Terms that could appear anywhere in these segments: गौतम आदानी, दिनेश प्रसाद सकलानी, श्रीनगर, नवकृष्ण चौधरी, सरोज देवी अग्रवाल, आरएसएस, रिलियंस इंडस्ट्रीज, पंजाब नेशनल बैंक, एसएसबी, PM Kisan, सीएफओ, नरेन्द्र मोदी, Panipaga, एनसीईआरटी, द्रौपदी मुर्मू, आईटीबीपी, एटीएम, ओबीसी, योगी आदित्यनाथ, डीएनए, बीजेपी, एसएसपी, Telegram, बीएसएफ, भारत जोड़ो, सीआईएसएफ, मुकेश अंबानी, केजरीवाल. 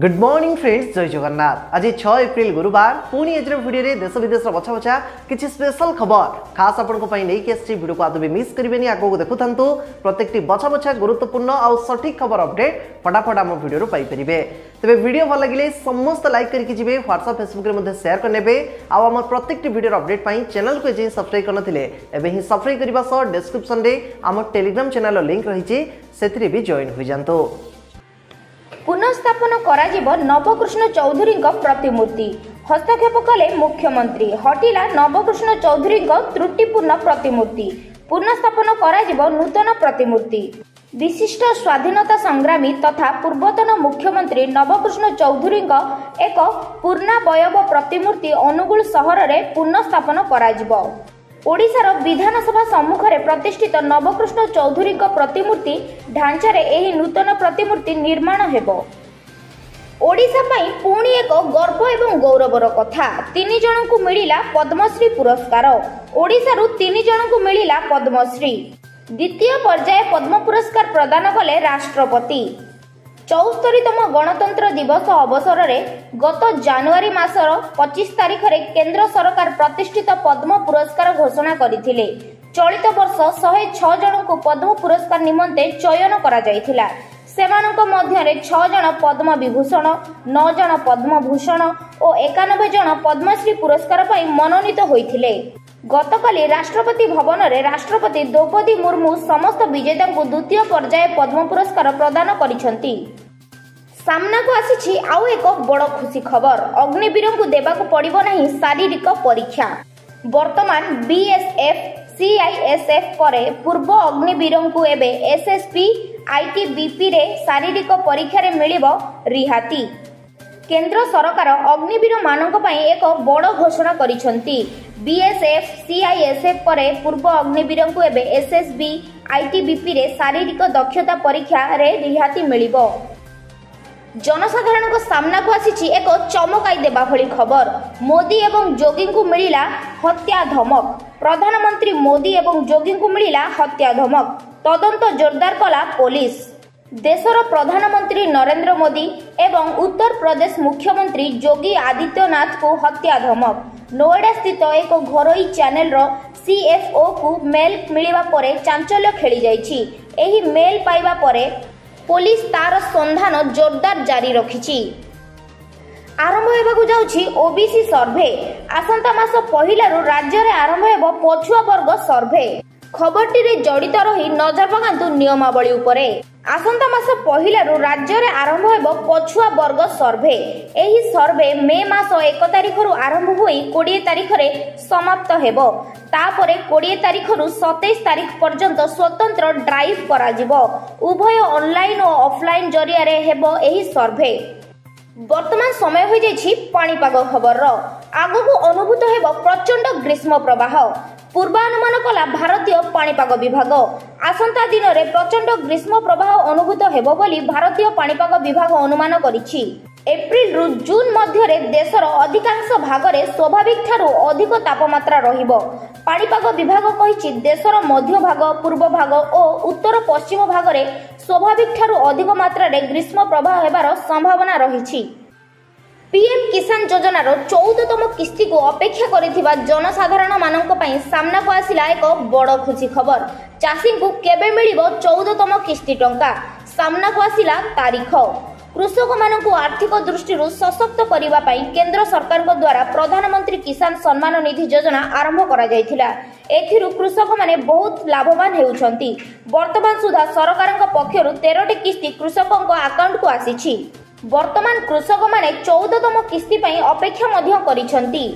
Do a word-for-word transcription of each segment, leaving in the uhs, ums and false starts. Good morning friends, जय जगन्नाथ। आज छह एप्रिल गुरुवार पुणी आज भिडियो देश विदेश बछा बछा किसी स्पेशल खबर खास आपंपाई नहीं कि आसी भिडियो को आदौ भी मिस करेंगे। आगे देखुं प्रत्येक बछा बछा गुरुत्वपूर्ण आउ सठिक खबर अपडेट फटाफट आम भिडियो पाइपे। तेरे भिडियो भल लगे समस्त लाइक करके व्हाट्सएप फेसबुक में सेयार करने आम प्रत्येक भिडियो अपडेट पर चैनल को ये सब्सक्राइब करनथिले एबे ही सब्सक्राइब करबा सह डिस्क्रिप्शन रे आम टेलीग्राम चैनल लिंक रही से भी जॉइन हो जातु। पुनर्स्थापन कराजिबो नवकृष्ण चौधरी प्रतिमूर्ति हस्तक्षेप कले मुख्यमंत्री हटिला नवकृष्ण चौधरी त्रुटिपूर्ण प्रतिमूर्ति पुनर्स्थापन कराजिबो नूतन प्रतिमूर्ति। विशिष्ट स्वाधीनता संग्रामी तथा पूर्वतन मुख्यमंत्री नवकृष्ण चौधरी एक पूर्णावयव प्रतिमूर्ति अनुगुल शहर रे पुनर्स्थापन कराजिबो। ओडिशार विधानसभा सम्मुखरे प्रतिष्ठित नवकृष्ण चौधरी प्रतिमूर्ति ढांचारे एही नूतन प्रतिमूर्ति निर्माण हेबो। ओडिशा पई पुणी एक गर्व एवं गौरवर कथा, तीन जनकु मिलिला पद्मश्री पुरस्कार। ओडिशारु तीन जनकु मिलिला पद्मश्री। द्वितीय पर्याय पद्म पुरस्कार प्रदान कले राष्ट्रपति। चौहत्तरीतम गणतंत्र दिवस अवसर में गत जनवरी मासर पच्चीस तारीख रे केंद्र सरकार प्रतिष्ठित पद्म पुरस्कार घोषणा करथिले। चलित वर्ष एक सौ छह जन को पद्म पुरस्कार निमंते चयन करा जायथिला। सेमानक मध्यरे छह जन पद्म विभूषण, नौ जन पद्म भूषण और इक्यानवे जन पद्मश्री पुरस्कार पई मनोनीत होइथिले। गतकाली राष्ट्रपति भवन में राष्ट्रपति द्रौपदी मुर्मू समस्त विजेता को द्वितीय पर्याय पद्म पुरस्कार प्रदान करिसेंती। सामना को आसी आउ एक बड़ खुशी खबर, अग्निवीरों को देवा को पड़िबो नहीं शारीरिक परीक्षा। वर्तमान बीएसएफ सीआईएसएफ परे पूर्व अग्निवीरों को एबे एसएसपी आईटीबीपी रे शारीरिक परीक्षा रे मिलिबो रिहाती। केंद्र सरकार अग्निवीर मानक पई एक बड़ घोषणा करिसेंती। बीएसएफ सीआईएसएफ परे पूर्व अग्निवीर को एबे एसएसबी आईटीबीपी रे शारीरिक दक्षता परीक्षा रे रिहाती मिलिबो। जनसाधारण को सामना को आसी एक चमकाई देबा भली खबर, मोदी एवं जोगी को मिलिला हत्या धमक। प्रधानमंत्री मोदी एवं जोगी को मिलिला हत्या धमक, तदंत जोरदार कला पुलिस। देशर प्रधानमंत्री नरेन्द्र मोदी एवं उत्तर प्रदेश मुख्यमंत्री योगी आदित्यनाथ को हत्या धमक। नोएडा स्थित एक घरोई चैनल रो सीएफओ को मेल मिलिबा परे चांचल्य खेली जाइछि। एही मेल पाइबा परे पुलिस तार संधान जोरदार जारी रखिछि। आरंभ हेबाकु जाउछि ओबीसी सर्वे, आसंता मास पहिलारु राज्य रे आरंभ हेबो पछुआ वर्ग सर्वे। खबरटी रे जड़ित रही नजर पकांतु नियमावली उपरे, आसंता मास पहिलारु राज्य रे आरंभ हेबो पछुआ वर्ग सर्वे। एही सर्वे मे मास एक तारीख रु आरंभ होई बीस तारीख रे समाप्त हेबो। तापरे बीस तारीख रु सत्ताईस तारीख पर्यंत स्वतंत्र ड्राइव करा जिवो। उभय ऑनलाइन और ऑफलाइन जरिया रे हेबो एही सर्वे। वर्तमान समय हो जाइछि पानीपाग खबर, आगको अनुभूत हेबो प्रचंड ग्रीष्म प्रवाह। पूर्वानुमान कला भारतीय पानीपाग विभाग, आसंता दिन में प्रचंड ग्रीष्म प्रवाह अनुभूत हेबो बोली भारतीय पानीपाग विभाग अनुमान करिछि। एप्रिल रु जून मध्य देशर अधिकांश भाग में स्वाभाविक ठारू अधिक तापमात्रा रहिबो। पानीपाग विभाग कहिछि देशर मध्य भाग, पूर्व भाग और उत्तर पश्चिम भाग में स्वाभाविक ठारू अधिक मात्रा रे ग्रीष्म प्रवाह हेबार संभावना रहिछि। पीएम किसान योजनार चौदहतम किस्ती को अपेक्षा करिथिबा जनसाधारण मानक पई सामना को आसिला एक बड़ खुशी खबर। चाषी को केबे मिलिबो चौदहतम किस्ती टंका, सामना को आसिला तारीख। कृषक मानक आर्थिक दृष्टि सशक्त करिबा पई केंद्र सरकार द्वारा प्रधानमंत्री किसान सम्मान निधि योजना आरंभ करा जायथिला। एथिरु कृषक माने बहुत लाभवान हेउछंती। वर्तमान सुधा सरकारक पक्षरु तेरह टी किस्ती कृषकक अकाउंट को आसीछि। वर्तमान कृषक माने चौदहतम किस्ती पई अपेक्षा मध्य करिसेंती।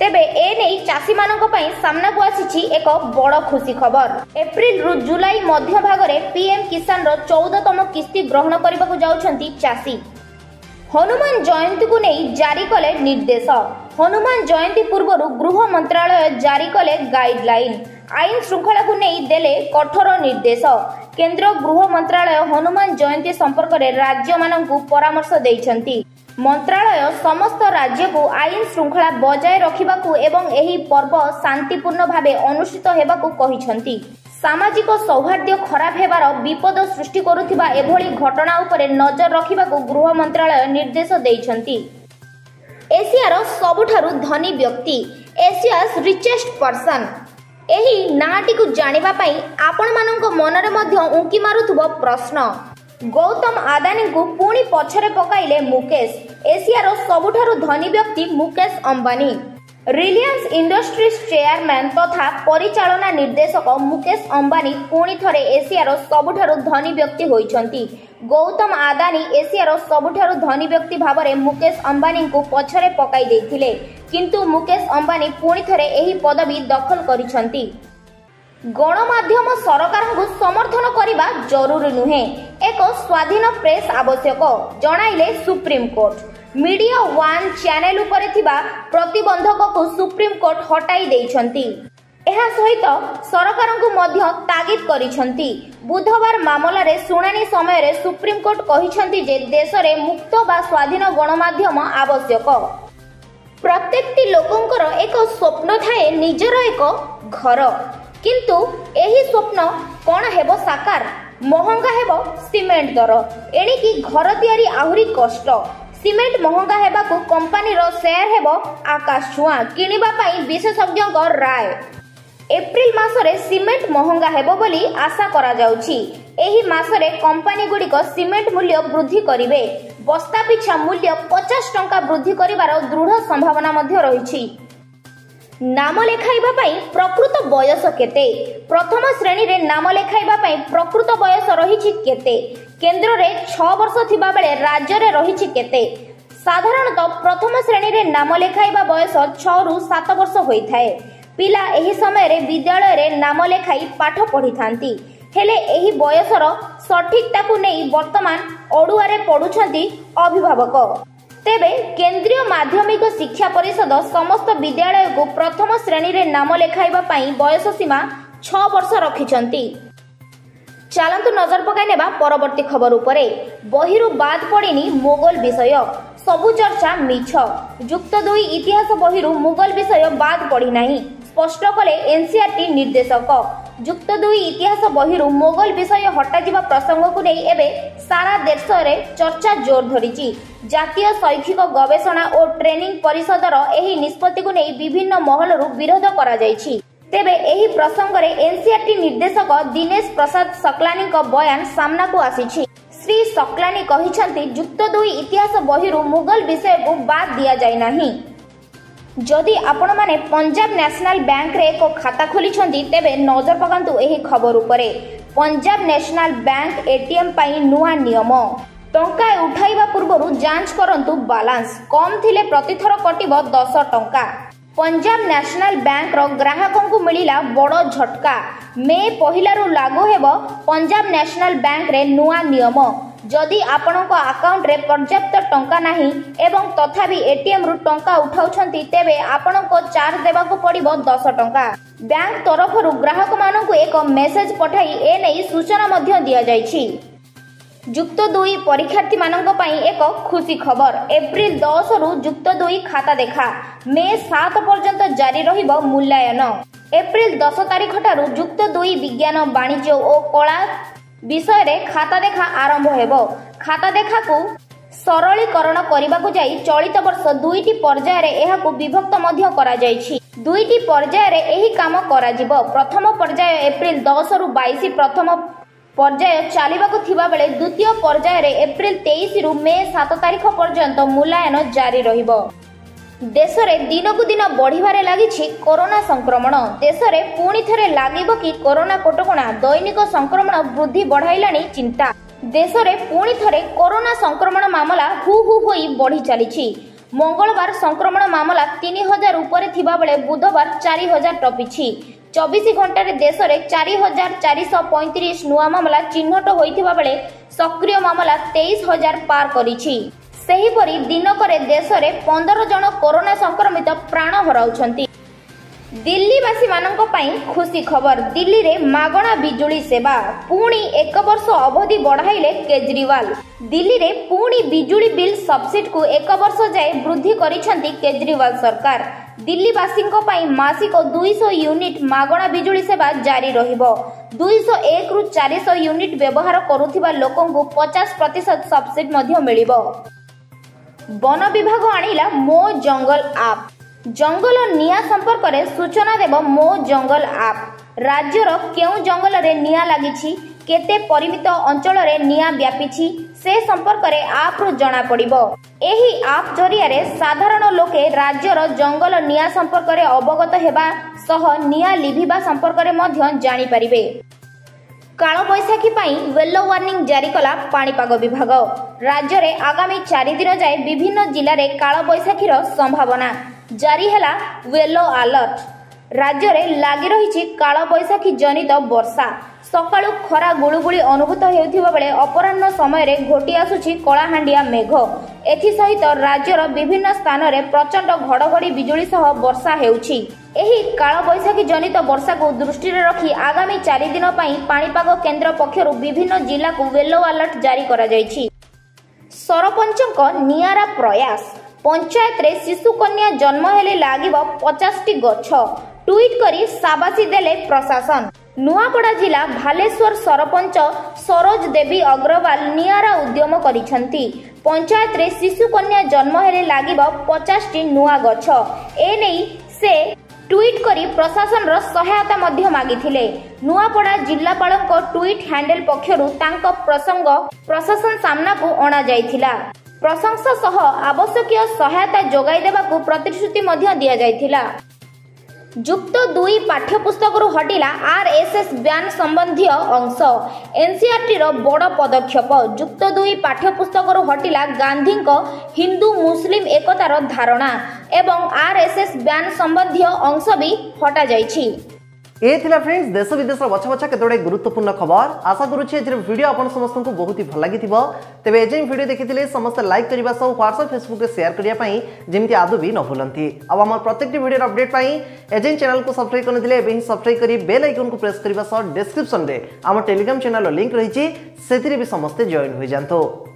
तेबे ए नै चासी मानक पई सामना को आसीछि एक बड़ खुशी खबर। एप्रिल रु जुलाई मध्य भाग रे पीएम किसान रो चौदहतम किस्ती ग्रहण करबा को जाउछंती चासी। हनुमान जयंती को नै जारी कले निर्देश, हनुमान जयंती पूर्वरु गृह मंत्रालय जारी कले गाइडलाइन। आईन श्रृंखला को नहीं देले कठोर निर्देश, केंद्र गृह मंत्रालय हनुमान जयंती संपर्क में राज्य मानकु परामर्श देइछंती। मंत्रालय समस्त राज्य को आईन श्रृंखला बजाय रखा एवं एही पर्व शांतिपूर्ण भाव अनुष्ठित होगा कहिछंती। सामाजिक सौहार्द्य खराब हेबार विपद सृष्टि करुथिबा एभली घटना उपरे नजर रखिबाको गृह मंत्रालय निर्देश दैछन्ती। एशियार सबुठारु धनी व्यक्ति एशियास रिचेस्ट पर्सन एही नाटी को जानिबा पई आपण माननक मनरे मध्य उंकी मारुथबो प्रश्न। गौतम आदानी को पुणी पछरे पकाइले मुकेश। एशियार सबुठारु धनी व्यक्ति मुकेश अंबानी। रिलियंस इंडस्ट्रीज chairman तथा परिचालना निर्देशक मुकेश अंबानी पुणी थरे एशियार सबुठारु धनी व्यक्ति होइछन्ती। गौतम आदानी एशियार सबुठारु धनी व्यक्ति भावरे मुकेश अंबानी को पछरे पकाई देथिले, किंतु मुकेश अंबानी पुणी थरे एही पदवी दखल करिछन्ती। गणमाध्यम सरकारको समर्थन करिबा जरूरी नुहे, एक स्वाधीन प्रेस आवश्यक जणाइले supreme court. Media one channel उपरे थिबा प्रतिबंधक को सुप्रीम कोर्ट हटाई देइछन्ती। एहा सहित सरकार को मध्य तागिद करिछन्ती। बुधवार मामला रे सुनानी समय रे सुप्रीम कोर्ट कहिछन्ती जे देश रे मुक्त बा स्वाधीन गणमाध्यम आवश्यक। प्रत्येकटी लोकंकर एक स्वप्न थाए निजर एक घर, किंतु एही स्वप्न कोन हेबो साकार? महंगा हेबो सिमेंट दर, एणिकी घर तयारी आहुरी कष्ट। सीमेंट महंगा हेबा को कंपनी रो शेयर हेबो आकाश छुआ। किनिबा पई विशेषज्ञ को राय। एप्रिल मासरे सीमेंट महंगा हेबो बोली आशा करा जाउची। एही मासरे कंपनी गुडी को सीमेंट मूल्य वृद्धि करिवे। बस्ता पिछा मूल्य पचास टंका वृद्धि करिवार दृढ़ संभावना मध्ये रहिछि। नाम लेखाइबा पई प्रकृत बयस केते? प्रथम श्रेणी रे नाम लेखाइबा पई प्रकृत बयस रहिछि केते? केंद्र रे छह वर्ष थिबा बेले राज्य रे रहिछि केते? साधारणतः प्रथम श्रेणी रे नाम लेखाइबा बयस छह रु सात वर्ष होई थाए। पिला एही समय रे विद्यालय रे नाम लेखाई पाठ पढ़ी थांती, हेले एही बयस रो सठिकता को नै वर्तमान ओडुआ रे पढुछन्ती अभिभावक। तेबे केंद्रीय माध्यमिक शिक्षा परिषद समस्त विद्यालय को प्रथम श्रेणी रे नाम लेखाइबा पई बयस सीमा छह वर्ष रखिछन्ती। चालंतु नजर पकाई नेबा परवर्ती खबर उपरे। बहिरु बाद पड़िनी मुगल विषय, सबु चर्चा मिछ। जुक्त दुई इतिहास बहिरु मुगल विषय बाद पड़ी नाही, स्पष्ट कले एनसीईआरटी निर्देशक। जुक्त दुई इतिहास बहिरु मुगल विषय हटाजिबा प्रसंग को नेई एबे सारा देश रे चर्चा जोर धरिछि। जातीय शैक्षिक गवेषणा और ट्रेनिंग परिषद रो एही निष्पत्ति को नेई विभिन्न महलरु विरोध करा जायछि। तेबे एही प्रसंग रे एनसीईआरटी निर्देशक दिनेश प्रसाद सकलानी को बयान सामना को आसीछि। श्री सकलानी कहिछन्ति जुक्त दुई इतिहास बहिरु मुगल विषय को बाद दिया जाय नाही। जदि आपण माने पंजाब नेशनल बैंक रे एको खाता खोलिछन्ति तेबे नजर पकांतु एही खबर उपरे। पंजाब नेशनल बैंक एटीएम पई नुवा नियम। टंका उठाइबा पूर्वरु जांच करंतु बैलेंस, कम थिले प्रतिथर कटिबो दस टंका। पंजाब नेशनल बैंक रो ग्राहकों को मिलिला बड़ो झटका। मे पहिला रु लागू हेबो पंजाब नेशनल बैंक रे नुआ नियम। जदि आपनक अकाउंट रे पर्याप्त टंका नाही एवं तथापि एटीएम रु टंका उठाउछन्ती तेबे आपनक चार्ज देबा को पड़िबो दस टंका। बैंक तरफ रु ग्राहक मानकु एक मेसेज पठाई ए नै सूचना मध्य दिया जायछि। जुक्त दुई परीक्षार्थी माननक पई एक खुशी खबर। एप्रिल दस रु जुक्त दुई खाता देखा, मे सात पर्यंत जारी रहिबो मूल्यायन। एप्रिल दस तारिख ठारु जुक्त दुई विज्ञान वाणिज्य और कला विषय रे खाता देखा आरंभ हेबो। खाता देखा को सरलीकरण करिबा को जाई चलित वर्ष दुईटी पर्याय रे एहा को विभक्त मध्य करा जायछि। दुईटी पर्याय रे एही काम करा जिवो। प्रथम पर्याय एप्रिल दस रु बाईस प्रथम पर्याय चालिबाकु थिबा बेले द्वितीय पर्याय रे एप्रिल तेईस रु मे सात तारिख पर्यंत मूल्यायन जारी रहिबो। देश रे दिनकु दिन बढ़िबारे लागिछि कोरोना संक्रमण। देश रे पुणी थरे लागिबो कि कोरोना कटकणा? दैनिक संक्रमण वृद्धि बढ़ाइलाणी चिंता। देश रे पुणी थरे कोरोना संक्रमण मामला हु हु होई बढ़ि चलीछि। मंगलवार संक्रमण मामला तीन हजार उपरे थिबा बेले बुधवार चार हजार टपिछि। चौबीस घंटा रे देश रे चार हजार चार सौ पैंतीस नुआ मामला चिन्हट होइथिबा बेले सक्रिय मामला तेईस हजार पार करिछि। सेही परि दिनकरे देश रे पंद्रह जन कोरोना संक्रमित प्राण हराउछन्ति। दिल्लीवासीमानंको पई खुशी खबर। दिल्ली रे मागणा बिजुली सेवा पुणी एक वर्ष अवधि बढ़ाइले केजरीवाल। दिल्ली रे पुणी बिजुली बिल सब्सिडी को एक वर्ष जाए वृद्धि करिसेंती केजरीवाल सरकार। दिल्लीवासींको पई मासिक दो सौ यूनिट मागणा बिजुली सेवा जारी रहिबो। दो सौ एक रु चार सौ यूनिट व्यवहार करूथिबा लोकंगु पचास प्रतिशत सब्सिडी मध्य मिलिबो। वन विभाग आनिला मो जंगल आप। जंगल निया संपर्क रे सूचना देव मो जंगल आप। राज्यर केउं जंगल रे निया लागिछि, केते परिमित अंचल रे निया व्यापीछि से संपर्क रे आप रु जना पड़िबो। एही आप जरिया रे साधारण लोके राज्यर जंगल निया संपर्क रे अवगत हेबा सह निया लिभिबा संपर्क रे मध्य जानि परिबे। कालो बैसाखी पई येलो वार्निंग जारी कला पाणीपाग विभाग। राज्य रे आगामी चार दिन जाय विभिन्न जिल्ला रे कालो बैसाखीर संभावना। जारी हैला येलो अलर्ट। राज्य रे लागी रही काला बैसाखी जनित वर्षा। सकाळु खरा गुळुगुळी अनुभूत हेउथिबा बेले अपराह्न समय रे घोटी आसुछि कळाहांडिया मेघ। एथि सहित राज्यर विभिन्न स्थान रे प्रचंड घडघडी बिजुली सह वर्षा हेउछि। एही काला बैसाखी जनित वर्षा को दृष्टि रे रखी आगामी चार दिन पई पाणीपाग केंद्र पक्षरु विभिन्न जिल्ला को येलो अलर्ट जारी करा जायछि। सरपंचक नियारा प्रयास। पंचायत रे शिशु कन्या जन्म हेले लागिब पचास टी गछ। ट्वीट करी साबासी देले प्रशासन। नुआपड़ा जिला भालेश्वर सरपंच सरोज देवी अग्रवाल नियारा उद्यम करिछंती। पंचायत रे शिशु कन्या जन्म हेले लागिब पचास टी नुआ गछ। ए नेई से ट्वीट करी प्रशासन रो सहायता मध्य मागिथिले। नुआपड़ा जिल्लापालको ट्वीट हैंडल पक्षरु तांको प्रसंग प्रशासन सामना को अणा जायथिला। प्रशंसा सह आवश्यक सहायता जोगाई देबाकू प्रतिश्रुति मध्य दिया जायथिला। जुक्त दुई पाठ्यपुस्तक रु हटिला आरएसएस ब्यान संबंधी अंश। एनसीईआरटी रो बड़ पदक्षेप। जुक्त दुई पाठ्यपुस्तक रु हटिला गांधी को हिंदू मुस्लिम एकतार धारणा एवं आरएसएस ब्यान संबंधी अंश भी हटा जायछि। ए थिला फ्रेंड्स देश विदेश बछा बछा केतोडे गुरुत्वपूर्ण खबर। आशा करूछि जे वीडियो आपन समस्त को बहुत ही भल लागिथिबो। तबे जे वीडियो देखिथिले समस्त लाइक करिबा सह WhatsApp Facebook रे शेयर करिया पई जेमति आदो भी न भुलंती। अब हमर प्रत्येक वीडियो अपडेट पई एजेन चैनल को सब्सक्राइब करनथिले एबे ही सब्सक्राइब करी बेल आइकन को प्रेस करिबा सह डिस्क्रिप्शन रे हमर टेलीग्राम चैनल लिंक रहिछि सेतिरे भी समस्त जॉइन होई जानतो।